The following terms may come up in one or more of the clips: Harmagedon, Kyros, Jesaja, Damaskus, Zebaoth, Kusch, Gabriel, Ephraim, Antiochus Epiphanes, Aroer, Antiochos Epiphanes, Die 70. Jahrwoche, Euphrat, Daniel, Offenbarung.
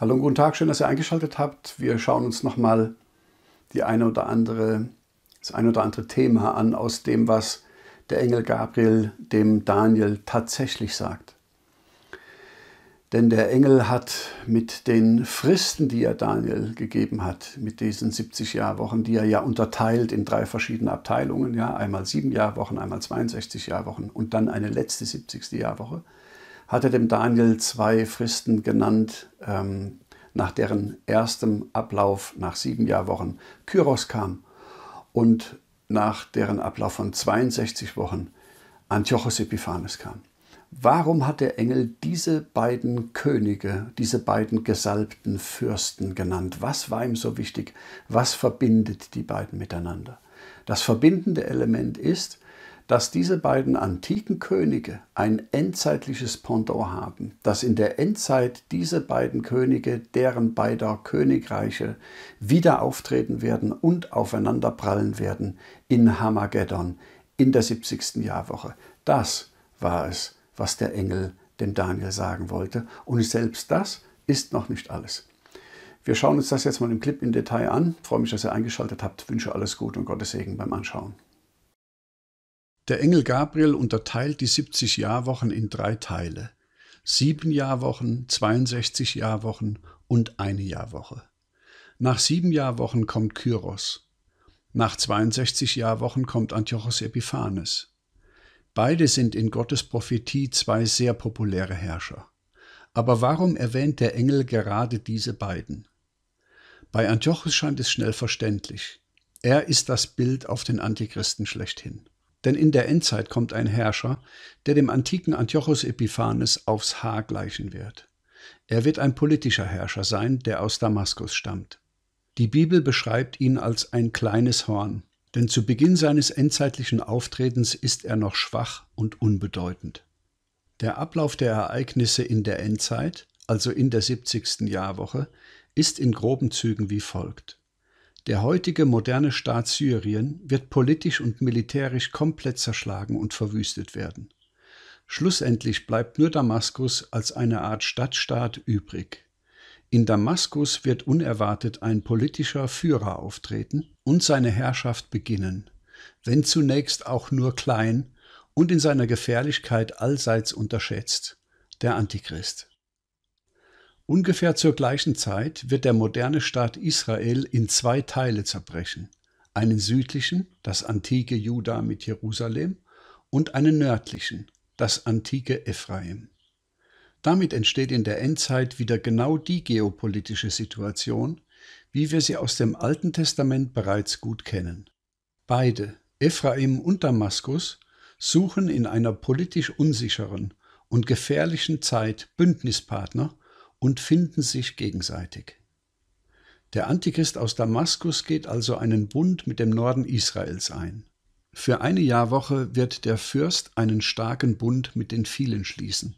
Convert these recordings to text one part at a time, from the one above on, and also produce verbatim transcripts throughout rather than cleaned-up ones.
Hallo und guten Tag, schön, dass ihr eingeschaltet habt. Wir schauen uns nochmal die eine oder andere, das eine oder andere Thema an, aus dem, was der Engel Gabriel dem Daniel tatsächlich sagt. Denn der Engel hat mit den Fristen, die er Daniel gegeben hat, mit diesen siebzig Jahrwochen, die er ja unterteilt in drei verschiedene Abteilungen, ja, einmal sieben Jahrwochen, einmal zweiundsechzig Jahrwochen und dann eine letzte siebzigste Jahrwoche, hat er dem Daniel zwei Fristen genannt, ähm, nach deren erstem Ablauf nach sieben Jahrwochen Kyros kam und nach deren Ablauf von zweiundsechzig Wochen Antiochus Epiphanes kam. Warum hat der Engel diese beiden Könige, diese beiden gesalbten Fürsten genannt? Was war ihm so wichtig? Was verbindet die beiden miteinander? Das verbindende Element ist, dass diese beiden antiken Könige ein endzeitliches Pendant haben, dass in der Endzeit diese beiden Könige, deren beider Königreiche, wieder auftreten werden und aufeinanderprallen werden in Harmagedon, in der siebzigsten Jahrwoche. Das war es, was der Engel dem Daniel sagen wollte. Und selbst das ist noch nicht alles. Wir schauen uns das jetzt mal im Clip im Detail an. Ich freue mich, dass ihr eingeschaltet habt. Ich wünsche alles Gute und Gottes Segen beim Anschauen. Der Engel Gabriel unterteilt die siebzig Jahrwochen in drei Teile. Sieben Jahrwochen, zweiundsechzig Jahrwochen und eine Jahrwoche. Nach sieben Jahrwochen kommt Kyros. Nach zweiundsechzig Jahrwochen kommt Antiochos Epiphanes. Beide sind in Gottes Prophetie zwei sehr populäre Herrscher. Aber warum erwähnt der Engel gerade diese beiden? Bei Antiochus scheint es schnell verständlich. Er ist das Bild auf den Antichristen schlechthin. Denn in der Endzeit kommt ein Herrscher, der dem antiken Antiochus Epiphanes aufs Haar gleichen wird. Er wird ein politischer Herrscher sein, der aus Damaskus stammt. Die Bibel beschreibt ihn als ein kleines Horn. Denn zu Beginn seines endzeitlichen Auftretens ist er noch schwach und unbedeutend. Der Ablauf der Ereignisse in der Endzeit, also in der siebzigsten Jahrwoche, ist in groben Zügen wie folgt. Der heutige moderne Staat Syrien wird politisch und militärisch komplett zerschlagen und verwüstet werden. Schlussendlich bleibt nur Damaskus als eine Art Stadtstaat übrig. In Damaskus wird unerwartet ein politischer Führer auftreten und seine Herrschaft beginnen, wenn zunächst auch nur klein und in seiner Gefährlichkeit allseits unterschätzt, der Antichrist. Ungefähr zur gleichen Zeit wird der moderne Staat Israel in zwei Teile zerbrechen, einen südlichen, das antike Juda mit Jerusalem, und einen nördlichen, das antike Ephraim. Damit entsteht in der Endzeit wieder genau die geopolitische Situation, wie wir sie aus dem Alten Testament bereits gut kennen. Beide, Ephraim und Damaskus, suchen in einer politisch unsicheren und gefährlichen Zeit Bündnispartner und finden sich gegenseitig. Der Antichrist aus Damaskus geht also einen Bund mit dem Norden Israels ein. Für eine Jahrwoche wird der Fürst einen starken Bund mit den vielen schließen.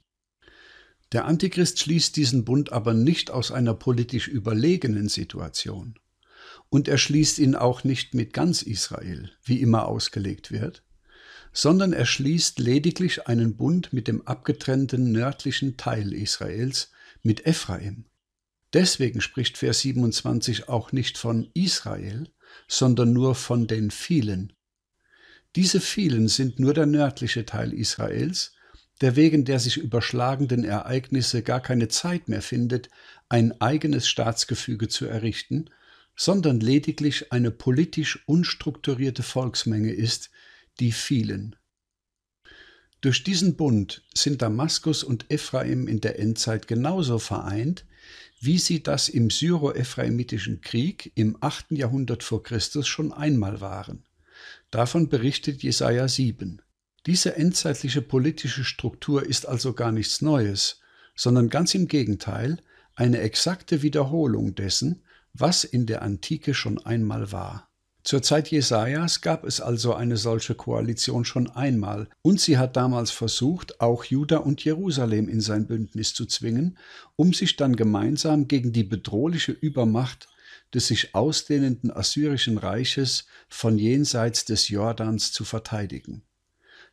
Der Antichrist schließt diesen Bund aber nicht aus einer politisch überlegenen Situation. Und er schließt ihn auch nicht mit ganz Israel, wie immer ausgelegt wird, sondern er schließt lediglich einen Bund mit dem abgetrennten nördlichen Teil Israels, mit Ephraim. Deswegen spricht Vers siebenundzwanzig auch nicht von Israel, sondern nur von den vielen. Diese vielen sind nur der nördliche Teil Israels, der wegen der sich überschlagenden Ereignisse gar keine Zeit mehr findet, ein eigenes Staatsgefüge zu errichten, sondern lediglich eine politisch unstrukturierte Volksmenge ist, die vielen. Durch diesen Bund sind Damaskus und Ephraim in der Endzeit genauso vereint, wie sie das im Syro-Ephreimitischen Krieg im achten Jahrhundert vor Christus schon einmal waren. Davon berichtet Jesaja sieben. Diese endzeitliche politische Struktur ist also gar nichts Neues, sondern ganz im Gegenteil eine exakte Wiederholung dessen, was in der Antike schon einmal war. Zur Zeit Jesajas gab es also eine solche Koalition schon einmal und sie hat damals versucht, auch Juda und Jerusalem in sein Bündnis zu zwingen, um sich dann gemeinsam gegen die bedrohliche Übermacht des sich ausdehnenden assyrischen Reiches von jenseits des Jordans zu verteidigen.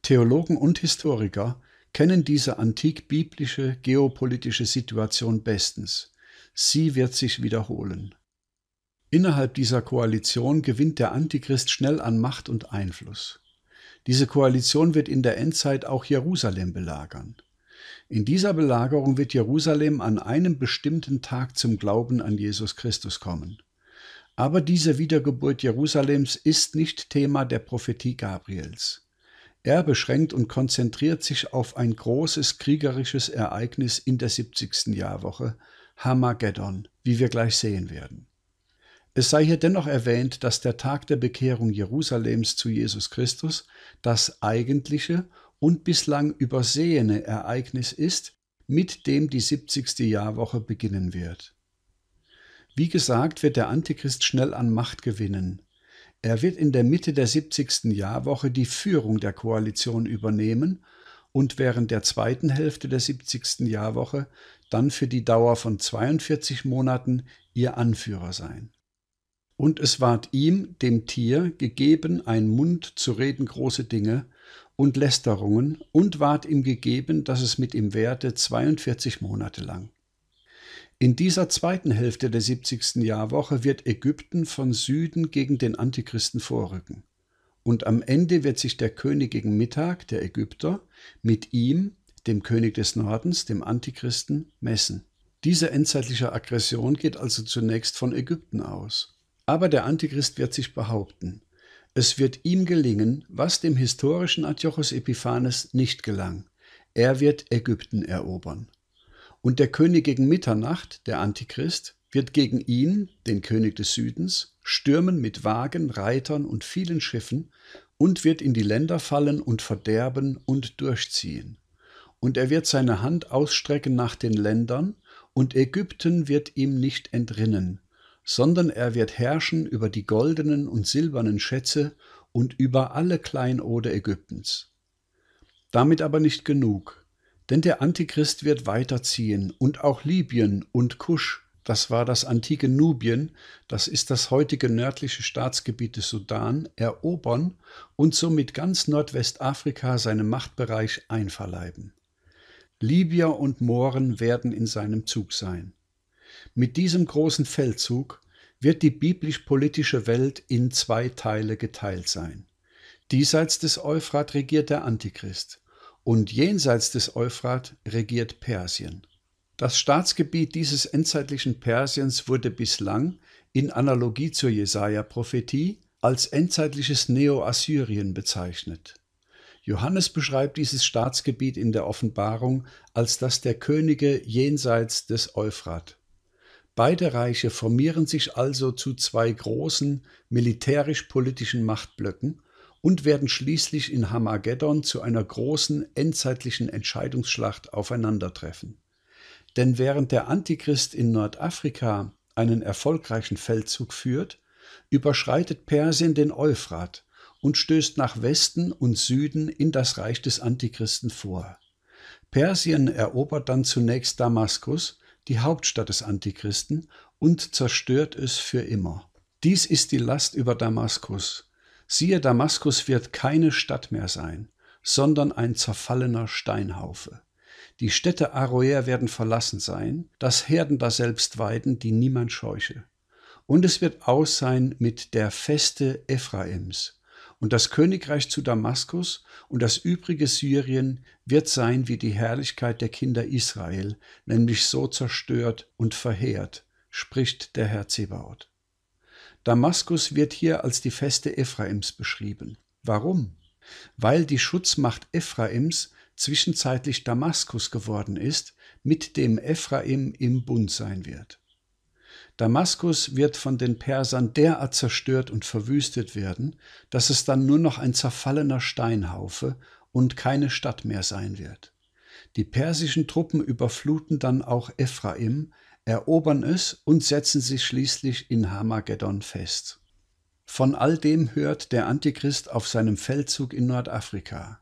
Theologen und Historiker kennen diese antik-biblische geopolitische Situation bestens. Sie wird sich wiederholen. Innerhalb dieser Koalition gewinnt der Antichrist schnell an Macht und Einfluss. Diese Koalition wird in der Endzeit auch Jerusalem belagern. In dieser Belagerung wird Jerusalem an einem bestimmten Tag zum Glauben an Jesus Christus kommen. Aber diese Wiedergeburt Jerusalems ist nicht Thema der Prophetie Gabriels. Er beschränkt und konzentriert sich auf ein großes kriegerisches Ereignis in der siebzigsten Jahrwoche, Harmagedon, wie wir gleich sehen werden. Es sei hier dennoch erwähnt, dass der Tag der Bekehrung Jerusalems zu Jesus Christus das eigentliche und bislang übersehene Ereignis ist, mit dem die siebzigste Jahrwoche beginnen wird. Wie gesagt, wird der Antichrist schnell an Macht gewinnen. Er wird in der Mitte der siebzigsten Jahrwoche die Führung der Koalition übernehmen und während der zweiten Hälfte der siebzigsten Jahrwoche dann für die Dauer von zweiundvierzig Monaten ihr Anführer sein. Und es ward ihm, dem Tier, gegeben, ein Mund zu reden große Dinge und Lästerungen, und ward ihm gegeben, dass es mit ihm währte zweiundvierzig Monate lang. In dieser zweiten Hälfte der siebzigsten Jahrwoche wird Ägypten von Süden gegen den Antichristen vorrücken. Und am Ende wird sich der König gegen Mittag, der Ägypter, mit ihm, dem König des Nordens, dem Antichristen, messen. Diese endzeitliche Aggression geht also zunächst von Ägypten aus. Aber der Antichrist wird sich behaupten. Es wird ihm gelingen, was dem historischen Antiochus Epiphanes nicht gelang. Er wird Ägypten erobern. Und der König gegen Mitternacht, der Antichrist, wird gegen ihn, den König des Südens, stürmen mit Wagen, Reitern und vielen Schiffen und wird in die Länder fallen und verderben und durchziehen. Und er wird seine Hand ausstrecken nach den Ländern, und Ägypten wird ihm nicht entrinnen, sondern er wird herrschen über die goldenen und silbernen Schätze und über alle Kleinode Ägyptens. Damit aber nicht genug. Denn der Antichrist wird weiterziehen und auch Libyen und Kusch, das war das antike Nubien, das ist das heutige nördliche Staatsgebiet des Sudan, erobern und somit ganz Nordwestafrika seinem Machtbereich einverleiben. Libyer und Mohren werden in seinem Zug sein. Mit diesem großen Feldzug wird die biblisch-politische Welt in zwei Teile geteilt sein. Diesseits des Euphrat regiert der Antichrist. Und jenseits des Euphrat regiert Persien. Das Staatsgebiet dieses endzeitlichen Persiens wurde bislang, in Analogie zur Jesaja-Prophetie, als endzeitliches Neo-Assyrien bezeichnet. Johannes beschreibt dieses Staatsgebiet in der Offenbarung als das der Könige jenseits des Euphrat. Beide Reiche formieren sich also zu zwei großen militärisch-politischen Machtblöcken und werden schließlich in Harmagedon zu einer großen endzeitlichen Entscheidungsschlacht aufeinandertreffen. Denn während der Antichrist in Nordafrika einen erfolgreichen Feldzug führt, überschreitet Persien den Euphrat und stößt nach Westen und Süden in das Reich des Antichristen vor. Persien erobert dann zunächst Damaskus, die Hauptstadt des Antichristen, und zerstört es für immer. Dies ist die Last über Damaskus. Siehe, Damaskus wird keine Stadt mehr sein, sondern ein zerfallener Steinhaufe. Die Städte Aroer werden verlassen sein, das Herden daselbst weiden, die niemand scheuche. Und es wird aus sein mit der Feste Ephraims. Und das Königreich zu Damaskus und das übrige Syrien wird sein wie die Herrlichkeit der Kinder Israel, nämlich so zerstört und verheert, spricht der Herr Zebaoth. Damaskus wird hier als die Feste Ephraims beschrieben. Warum? Weil die Schutzmacht Ephraims zwischenzeitlich Damaskus geworden ist, mit dem Ephraim im Bund sein wird. Damaskus wird von den Persern derart zerstört und verwüstet werden, dass es dann nur noch ein zerfallener Steinhaufe und keine Stadt mehr sein wird. Die persischen Truppen überfluten dann auch Ephraim, erobern es und setzen sich schließlich in Harmagedon fest. Von all dem hört der Antichrist auf seinem Feldzug in Nordafrika.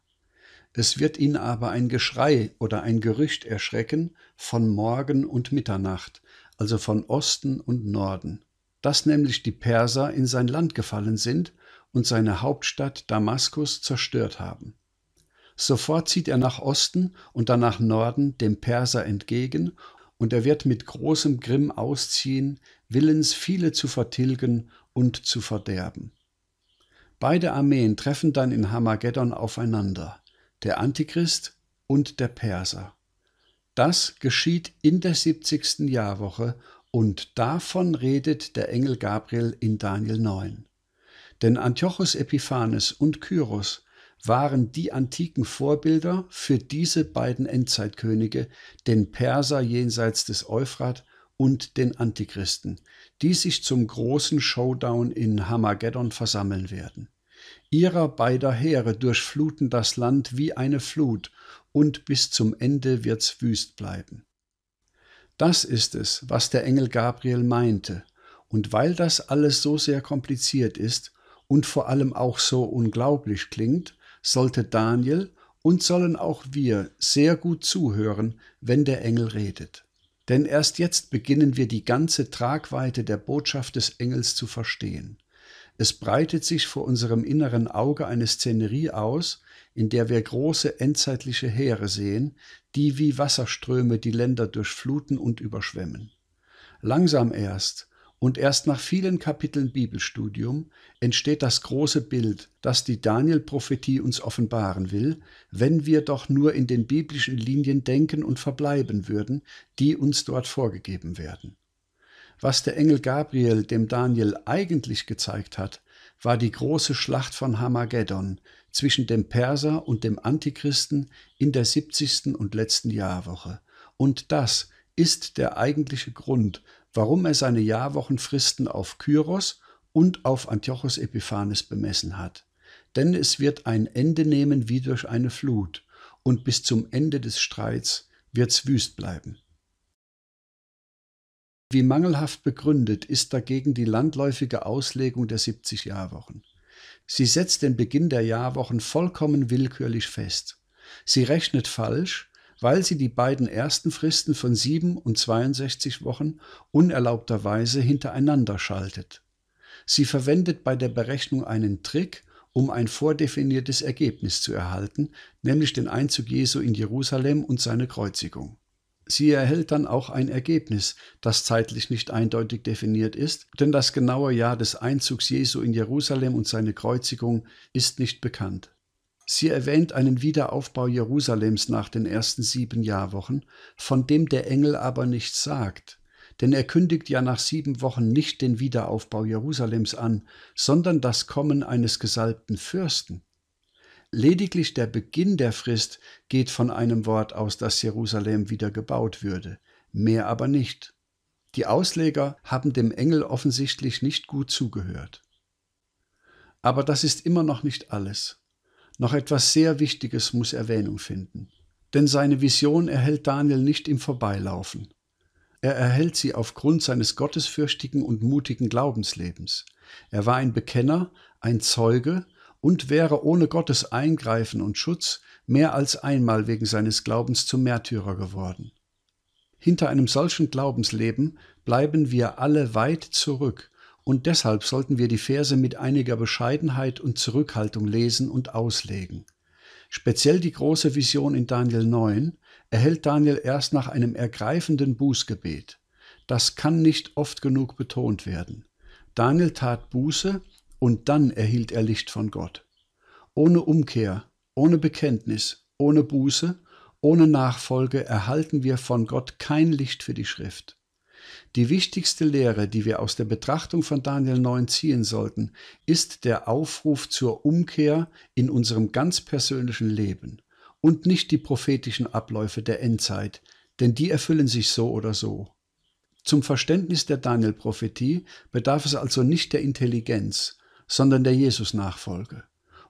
Es wird ihn aber ein Geschrei oder ein Gerücht erschrecken von Morgen und Mitternacht, also von Osten und Norden, dass nämlich die Perser in sein Land gefallen sind und seine Hauptstadt Damaskus zerstört haben. Sofort zieht er nach Osten und dann nach Norden dem Perser entgegen und er wird mit großem Grimm ausziehen, willens viele zu vertilgen und zu verderben. Beide Armeen treffen dann in Harmagedon aufeinander, der Antichrist und der Perser. Das geschieht in der siebzigsten Jahrwoche, und davon redet der Engel Gabriel in Daniel neun. Denn Antiochus Epiphanes und Kyros waren die antiken Vorbilder für diese beiden Endzeitkönige, den Perser jenseits des Euphrat und den Antichristen, die sich zum großen Showdown in Harmagedon versammeln werden. Ihrer beider Heere durchfluten das Land wie eine Flut, und bis zum Ende wird's wüst bleiben. Das ist es, was der Engel Gabriel meinte, und weil das alles so sehr kompliziert ist und vor allem auch so unglaublich klingt, sollte Daniel und sollen auch wir sehr gut zuhören, wenn der Engel redet. Denn erst jetzt beginnen wir die ganze Tragweite der Botschaft des Engels zu verstehen. Es breitet sich vor unserem inneren Auge eine Szenerie aus, in der wir große endzeitliche Heere sehen, die wie Wasserströme die Länder durchfluten und überschwemmen. Langsam erst und erst nach vielen Kapiteln Bibelstudium entsteht das große Bild, das die Daniel-Prophetie uns offenbaren will, wenn wir doch nur in den biblischen Linien denken und verbleiben würden, die uns dort vorgegeben werden. Was der Engel Gabriel dem Daniel eigentlich gezeigt hat, war die große Schlacht von Harmagedon zwischen dem Perser und dem Antichristen in der siebzigsten und letzten Jahrwoche. Und das ist der eigentliche Grund, warum er seine Jahrwochenfristen auf Kyros und auf Antiochos Epiphanes bemessen hat. Denn es wird ein Ende nehmen wie durch eine Flut, und bis zum Ende des Streits wird's wüst bleiben. Wie mangelhaft begründet ist dagegen die landläufige Auslegung der siebzig Jahrwochen. Sie setzt den Beginn der Jahrwochen vollkommen willkürlich fest. Sie rechnet falsch, weil sie die beiden ersten Fristen von sieben und zweiundsechzig Wochen unerlaubterweise hintereinander schaltet. Sie verwendet bei der Berechnung einen Trick, um ein vordefiniertes Ergebnis zu erhalten, nämlich den Einzug Jesu in Jerusalem und seine Kreuzigung. Sie erhält dann auch ein Ergebnis, das zeitlich nicht eindeutig definiert ist, denn das genaue Jahr des Einzugs Jesu in Jerusalem und seine Kreuzigung ist nicht bekannt. Sie erwähnt einen Wiederaufbau Jerusalems nach den ersten sieben Jahrwochen, von dem der Engel aber nichts sagt, denn er kündigt ja nach sieben Wochen nicht den Wiederaufbau Jerusalems an, sondern das Kommen eines gesalbten Fürsten. Lediglich der Beginn der Frist geht von einem Wort aus, dass Jerusalem wieder gebaut würde, mehr aber nicht. Die Ausleger haben dem Engel offensichtlich nicht gut zugehört. Aber das ist immer noch nicht alles. Noch etwas sehr Wichtiges muss Erwähnung finden. Denn seine Vision erhält Daniel nicht im Vorbeilaufen. Er erhält sie aufgrund seines gottesfürchtigen und mutigen Glaubenslebens. Er war ein Bekenner, ein Zeuge, und wäre ohne Gottes Eingreifen und Schutz mehr als einmal wegen seines Glaubens zum Märtyrer geworden. Hinter einem solchen Glaubensleben bleiben wir alle weit zurück, und deshalb sollten wir die Verse mit einiger Bescheidenheit und Zurückhaltung lesen und auslegen. Speziell die große Vision in Daniel neun erhält Daniel erst nach einem ergreifenden Bußgebet. Das kann nicht oft genug betont werden. Daniel tat Buße, und dann erhielt er Licht von Gott. Ohne Umkehr, ohne Bekenntnis, ohne Buße, ohne Nachfolge erhalten wir von Gott kein Licht für die Schrift. Die wichtigste Lehre, die wir aus der Betrachtung von Daniel neun ziehen sollten, ist der Aufruf zur Umkehr in unserem ganz persönlichen Leben und nicht die prophetischen Abläufe der Endzeit, denn die erfüllen sich so oder so. Zum Verständnis der Daniel-Prophetie bedarf es also nicht der Intelligenz, sondern der Jesus-Nachfolge.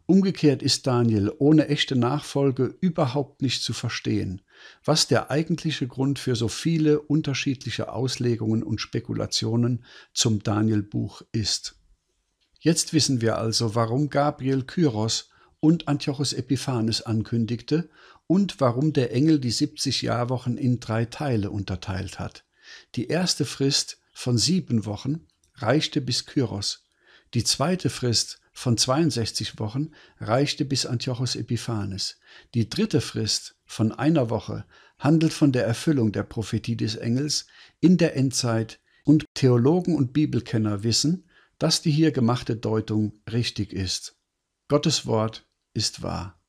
Umgekehrt ist Daniel ohne echte Nachfolge überhaupt nicht zu verstehen, was der eigentliche Grund für so viele unterschiedliche Auslegungen und Spekulationen zum Daniel-Buch ist. Jetzt wissen wir also, warum Gabriel Kyros und Antiochos Epiphanes ankündigte und warum der Engel die siebzig Jahrwochen in drei Teile unterteilt hat. Die erste Frist von sieben Wochen reichte bis Kyros. Die zweite Frist von zweiundsechzig Wochen reichte bis Antiochos Epiphanes. Die dritte Frist von einer Woche handelt von der Erfüllung der Prophetie des Engels in der Endzeit, und Theologen und Bibelkenner wissen, dass die hier gemachte Deutung richtig ist. Gottes Wort ist wahr.